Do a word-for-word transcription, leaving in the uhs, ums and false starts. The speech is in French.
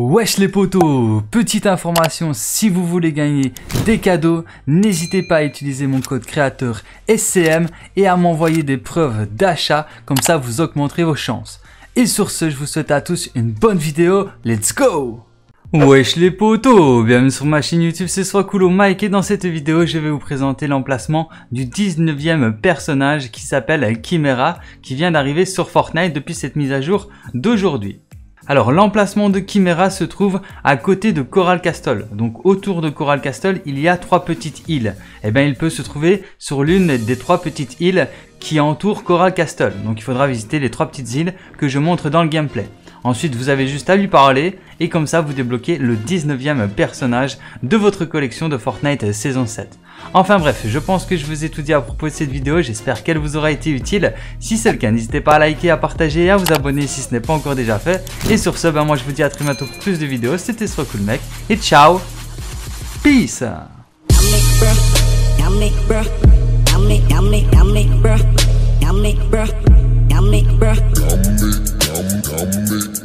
Wesh les potos, petite information, si vous voulez gagner des cadeaux, n'hésitez pas à utiliser mon code créateur S C M et à m'envoyer des preuves d'achat, comme ça vous augmenterez vos chances. Et sur ce, je vous souhaite à tous une bonne vidéo, let's go! Wesh les potos, bienvenue sur ma chaîne YouTube, c'est Soiscool Mec et dans cette vidéo je vais vous présenter l'emplacement du dix-neuvième personnage qui s'appelle Kyméra, qui vient d'arriver sur Fortnite depuis cette mise à jour d'aujourd'hui. Alors l'emplacement de Kyméra se trouve à côté de Coral Castle. Donc autour de Coral Castle, il y a trois petites îles. Et bien il peut se trouver sur l'une des trois petites îles qui entourent Coral Castle. Donc il faudra visiter les trois petites îles que je montre dans le gameplay. Ensuite vous avez juste à lui parler et comme ça vous débloquez le dix-neuvième personnage de votre collection de Fortnite saison sept. Enfin bref, je pense que je vous ai tout dit à propos de cette vidéo, j'espère qu'elle vous aura été utile. Si c'est le cas, n'hésitez pas à liker, à partager et à vous abonner si ce n'est pas encore déjà fait. Et sur ce, ben moi je vous dis à très bientôt pour plus de vidéos, c'était Soiscool Mec et ciao, peace. I'm